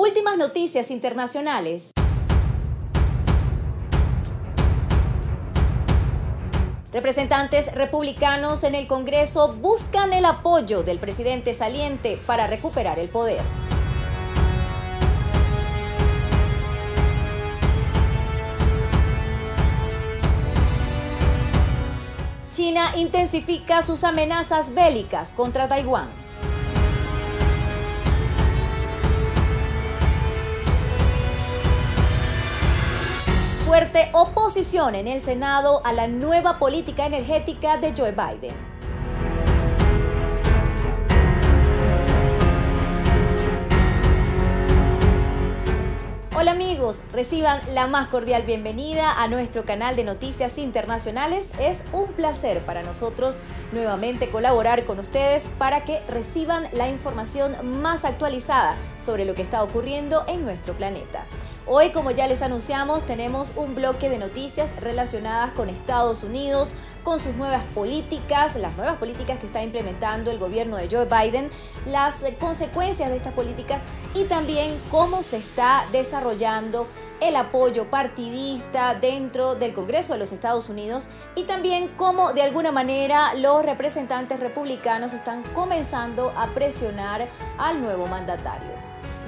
Últimas noticias internacionales. Representantes republicanos en el Congreso buscan el apoyo del presidente saliente para recuperar el poder. China intensifica sus amenazas bélicas contra Taiwán. Fuerte oposición en el Senado a la nueva política energética de Joe Biden. Hola amigos, reciban la más cordial bienvenida a nuestro canal de noticias internacionales. Es un placer para nosotros nuevamente colaborar con ustedes para que reciban la información más actualizada sobre lo que está ocurriendo en nuestro planeta. Hoy, como ya les anunciamos, tenemos un bloque de noticias relacionadas con Estados Unidos, con sus nuevas políticas, las nuevas políticas que está implementando el gobierno de Joe Biden, las consecuencias de estas políticas y también cómo se está desarrollando el apoyo partidista dentro del Congreso de los Estados Unidos y también cómo de alguna manera los representantes republicanos están comenzando a presionar al nuevo mandatario.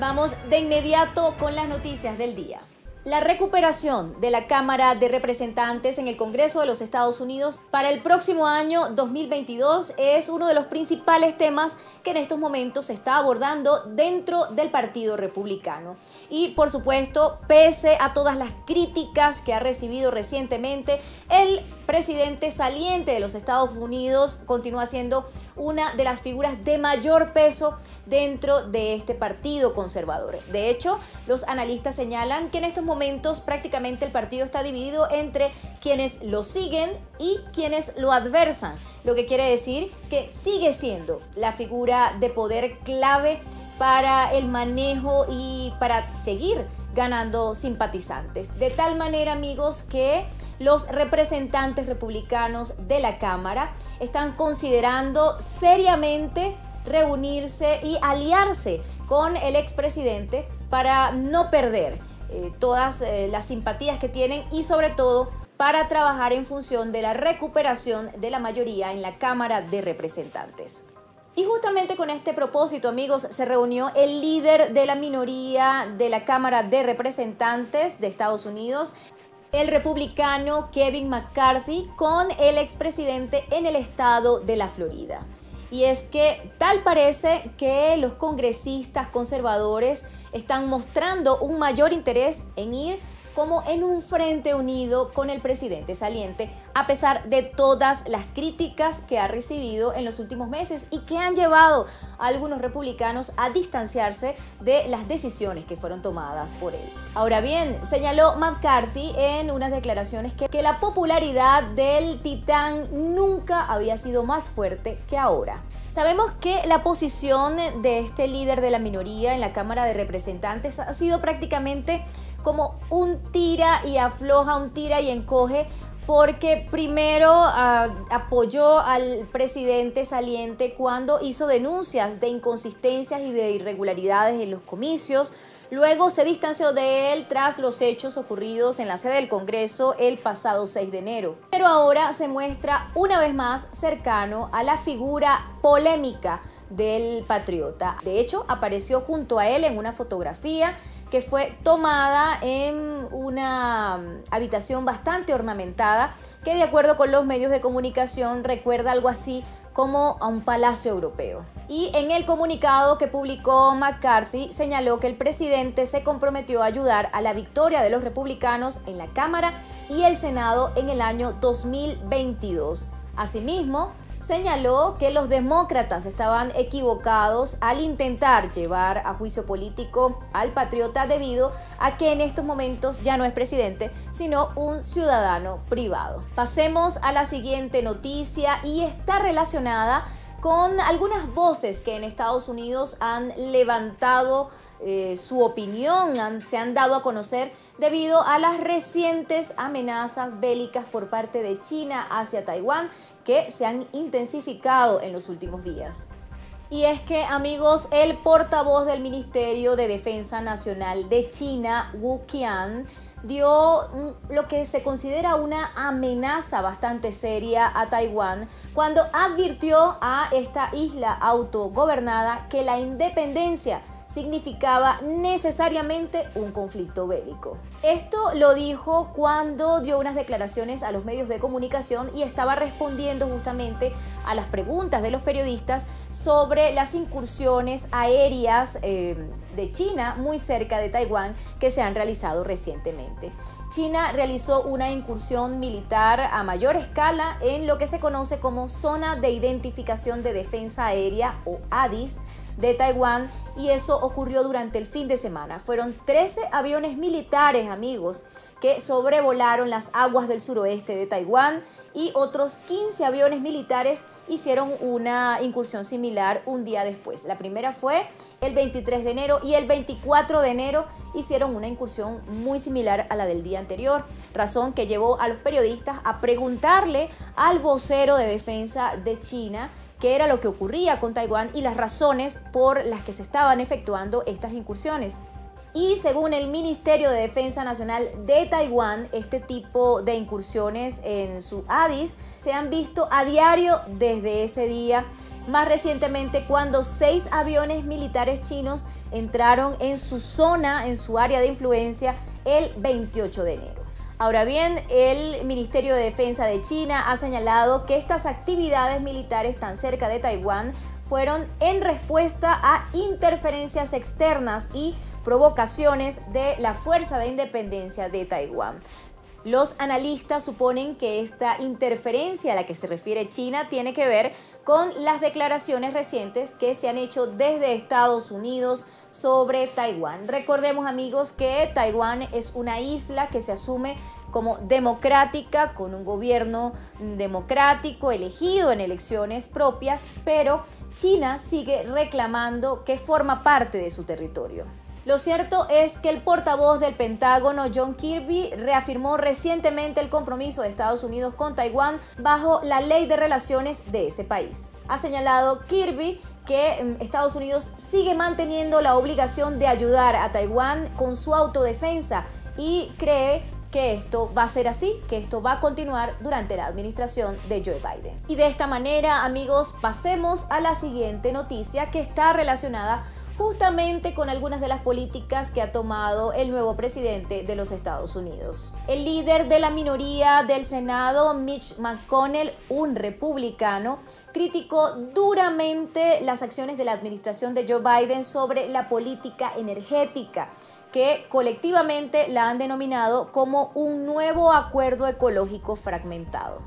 Vamos de inmediato con las noticias del día. La recuperación de la Cámara de Representantes en el Congreso de los Estados Unidos para el próximo año 2022 es uno de los principales temas que en estos momentos se está abordando dentro del Partido Republicano. Y por supuesto, pese a todas las críticas que ha recibido recientemente, el presidente saliente de los Estados Unidos continúa siendo una de las figuras de mayor peso dentro de este partido conservador. De hecho, los analistas señalan que en estos momentos prácticamente el partido está dividido entre quienes lo siguen y quienes lo adversan, lo que quiere decir que sigue siendo la figura de poder clave para el manejo y para seguir ganando simpatizantes. De tal manera, amigos, que los representantes republicanos de la Cámara están considerando seriamente reunirse y aliarse con el expresidente para no perder todas las simpatías que tienen y sobre todo para trabajar en función de la recuperación de la mayoría en la Cámara de Representantes. Y justamente con este propósito, amigos, se reunió el líder de la minoría de la Cámara de Representantes de Estados Unidos, el republicano Kevin McCarthy, con el expresidente en el estado de la Florida. Y es que tal parece que los congresistas conservadores están mostrando un mayor interés en ir como en un frente unido con el presidente saliente, a pesar de todas las críticas que ha recibido en los últimos meses y que han llevado a algunos republicanos a distanciarse de las decisiones que fueron tomadas por él. Ahora bien, señaló McCarthy en unas declaraciones que la popularidad del titán nunca había sido más fuerte que ahora. Sabemos que la posición de este líder de la minoría en la Cámara de Representantes ha sido prácticamente como un tira y afloja, un tira y encoge, porque primero apoyó al presidente saliente cuando hizo denuncias de inconsistencias y de irregularidades en los comicios. Luego se distanció de él tras los hechos ocurridos en la sede del Congreso el pasado 6 de enero. Pero ahora se muestra una vez más cercano a la figura polémica del patriota. De hecho, apareció junto a él en una fotografía que fue tomada en una habitación bastante ornamentada que, de acuerdo con los medios de comunicación, recuerda algo así como a un palacio europeo. Y en el comunicado que publicó McCarthy señaló que el presidente se comprometió a ayudar a la victoria de los republicanos en la Cámara y el Senado en el año 2022. Asimismo, señaló que los demócratas estaban equivocados al intentar llevar a juicio político al patriota debido a que en estos momentos ya no es presidente, sino un ciudadano privado. Pasemos a la siguiente noticia y está relacionada con algunas voces que en Estados Unidos han levantado su opinión, se han dado a conocer debido a las recientes amenazas bélicas por parte de China hacia Taiwán, que se han intensificado en los últimos días. Y es que, amigos, el portavoz del Ministerio de Defensa Nacional de China, Wu Qian, dio lo que se considera una amenaza bastante seria a Taiwán cuando advirtió a esta isla autogobernada que la independencia significaba necesariamente un conflicto bélico. Esto lo dijo cuando dio unas declaraciones a los medios de comunicación y estaba respondiendo justamente a las preguntas de los periodistas sobre las incursiones aéreas de China muy cerca de Taiwán que se han realizado recientemente. China realizó una incursión militar a mayor escala en lo que se conoce como Zona de Identificación de Defensa Aérea o ADIZ de Taiwán, y eso ocurrió durante el fin de semana. Fueron 13 aviones militares, amigos, que sobrevolaron las aguas del suroeste de Taiwán, y otros 15 aviones militares hicieron una incursión similar un día después. La primera fue el 23 de enero y el 24 de enero hicieron una incursión muy similar a la del día anterior, razón que llevó a los periodistas a preguntarle al vocero de defensa de China qué era lo que ocurría con Taiwán y las razones por las que se estaban efectuando estas incursiones. Y según el Ministerio de Defensa Nacional de Taiwán, este tipo de incursiones en su ADIZ se han visto a diario desde ese día, más recientemente cuando 6 aviones militares chinos entraron en su zona, en su área de influencia, el 28 de enero. Ahora bien, el Ministerio de Defensa de China ha señalado que estas actividades militares tan cerca de Taiwán fueron en respuesta a interferencias externas y provocaciones de la Fuerza de Independencia de Taiwán. Los analistas suponen que esta interferencia a la que se refiere China tiene que ver con las declaraciones recientes que se han hecho desde Estados Unidos sobre Taiwán. Recordemos, amigos, que Taiwán es una isla que se asume como democrática, con un gobierno democrático elegido en elecciones propias, pero China sigue reclamando que forma parte de su territorio. Lo cierto es que el portavoz del Pentágono, John Kirby, reafirmó recientemente el compromiso de Estados Unidos con Taiwán bajo la ley de relaciones de ese país. Ha señalado Kirby que Estados Unidos sigue manteniendo la obligación de ayudar a Taiwán con su autodefensa y cree que esto va a ser así, que esto va a continuar durante la administración de Joe Biden. Y de esta manera, amigos, pasemos a la siguiente noticia que está relacionada justamente con algunas de las políticas que ha tomado el nuevo presidente de los Estados Unidos. El líder de la minoría del Senado, Mitch McConnell, un republicano, criticó duramente las acciones de la administración de Joe Biden sobre la política energética, que colectivamente la han denominado como un nuevo acuerdo ecológico fragmentado.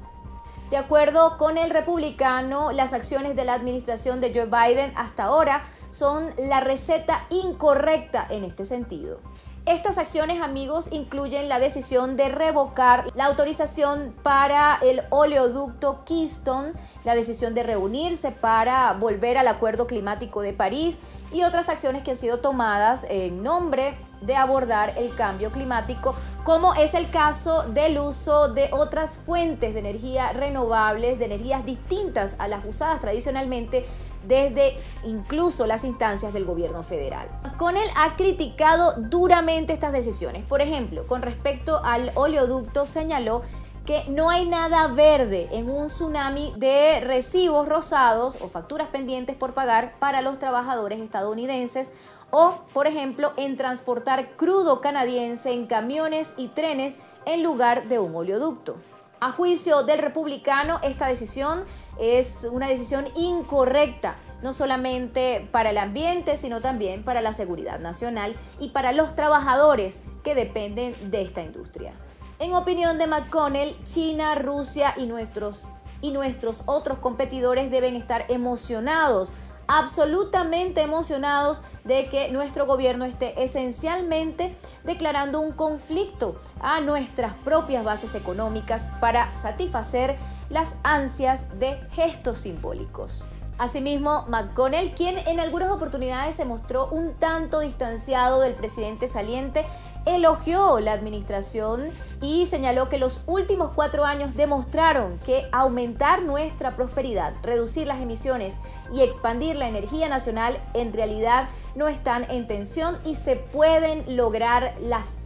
De acuerdo con el republicano, las acciones de la administración de Joe Biden hasta ahora son la receta incorrecta en este sentido. Estas acciones, amigos, incluyen la decisión de revocar la autorización para el oleoducto Keystone, la decisión de reunirse para volver al Acuerdo Climático de París y otras acciones que han sido tomadas en nombre de abordar el cambio climático, como es el caso del uso de otras fuentes de energía renovables, de energías distintas a las usadas tradicionalmente desde incluso las instancias del gobierno federal. McConnell ha criticado duramente estas decisiones. Por ejemplo, con respecto al oleoducto, señaló que no hay nada verde en un tsunami de recibos rosados o facturas pendientes por pagar para los trabajadores estadounidenses, o, por ejemplo, en transportar crudo canadiense en camiones y trenes en lugar de un oleoducto. A juicio del republicano, esta decisión es una decisión incorrecta, no solamente para el ambiente, sino también para la seguridad nacional y para los trabajadores que dependen de esta industria. En opinión de McConnell, China, Rusia y nuestros otros competidores deben estar emocionados, absolutamente emocionados, de que nuestro gobierno esté esencialmente declarando un conflicto a nuestras propias bases económicas para satisfacer las ansias de gestos simbólicos. Asimismo, McConnell, quien en algunas oportunidades se mostró un tanto distanciado del presidente saliente, elogió la administración y señaló que los últimos 4 años demostraron que aumentar nuestra prosperidad, reducir las emisiones y expandir la energía nacional en realidad no están en tensión y se pueden lograr los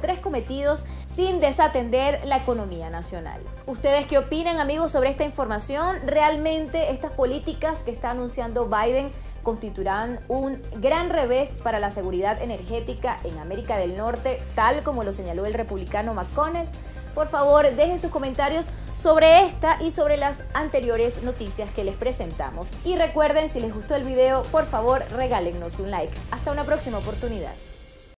tres cometidos sin desatender la economía nacional. ¿Ustedes qué opinan, amigos, sobre esta información? ¿Realmente estas políticas que está anunciando Biden constituirán un gran revés para la seguridad energética en América del Norte, tal como lo señaló el republicano McConnell? Por favor, dejen sus comentarios sobre esta y sobre las anteriores noticias que les presentamos. Y recuerden, si les gustó el video, por favor, regálennos un like. Hasta una próxima oportunidad.